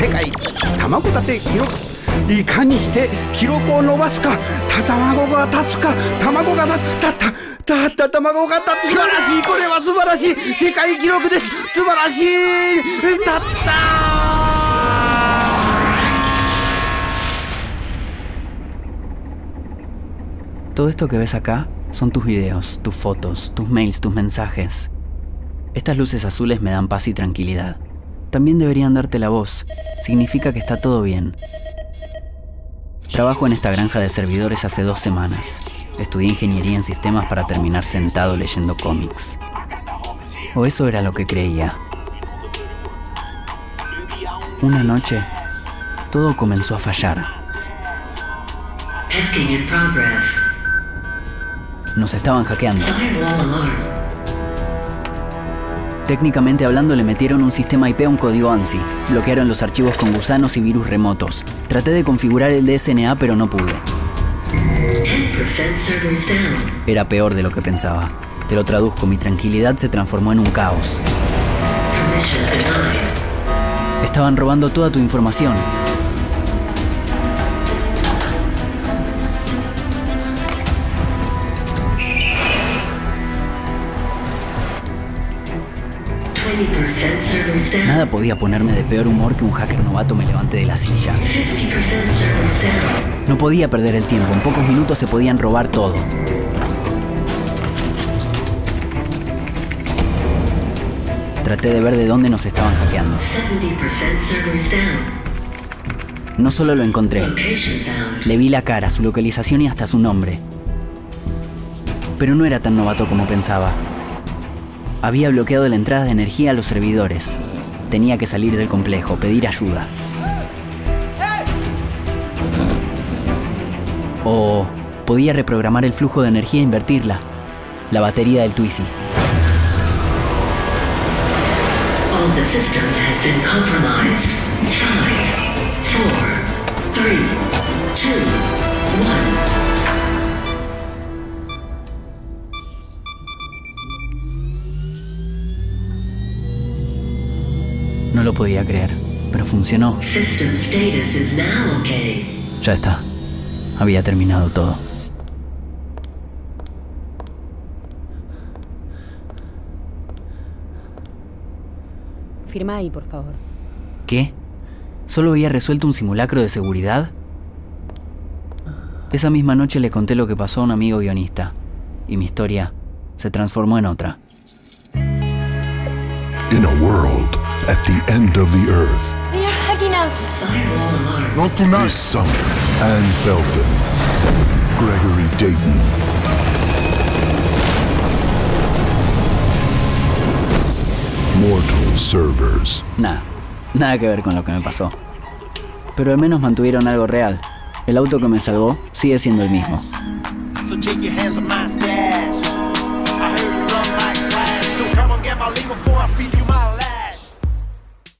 世界卵立て記録、いかにして記録を伸ばすか、た卵が立つか、卵が立ったた卵が立つ、素晴らしい、これは素晴らしい世界記録です、素晴らしい、立った。Todo esto que ves acá son tus videos, tus fotos, tus mails, tus mensajes. Estas luces azules me dan paz y tranquilidad. También deberían darte la voz, significa que está todo bien. Trabajo en esta granja de servidores hace 2 semanas. Estudié ingeniería en sistemas para terminar sentado leyendo cómics. O eso era lo que creía. Una noche, todo comenzó a fallar. Nos estaban hackeando. Técnicamente hablando, le metieron un sistema IP a un código ANSI. Bloquearon los archivos con gusanos y virus remotos. Traté de configurar el DSNA, pero no pude. Era peor de lo que pensaba. Te lo traduzco, mi tranquilidad se transformó en un caos. Estaban robando toda tu información. Nada podía ponerme de peor humor que un hacker novato me levante de la silla. No podía perder el tiempo, en pocos minutos se podían robar todo. Traté de ver de dónde nos estaban hackeando. No solo lo encontré, le vi la cara, su localización y hasta su nombre. Pero no era tan novato como pensaba. Había bloqueado la entrada de energía a los servidores. Tenía que salir del complejo, pedir ayuda. O podía reprogramar el flujo de energía e invertirla. La batería del Twizy. No lo podía creer, pero funcionó. Ya está. Había terminado todo. Firma ahí, por favor. ¿Qué? ¿Solo había resuelto un simulacro de seguridad? Esa misma noche le conté lo que pasó a un amigo guionista, y mi historia se transformó en otra. In a world at the end of the earth. They are hacking us. Not tonight. This summer, Anne Felton, Gregory Dayton. Mortal Servers. Nada que ver con lo que me pasó. Pero al menos mantuvieron algo real. El auto que me salvó sigue siendo el mismo. So take your hands on my stash. I heard you run like that. So come on, get my leave before I feed you my last.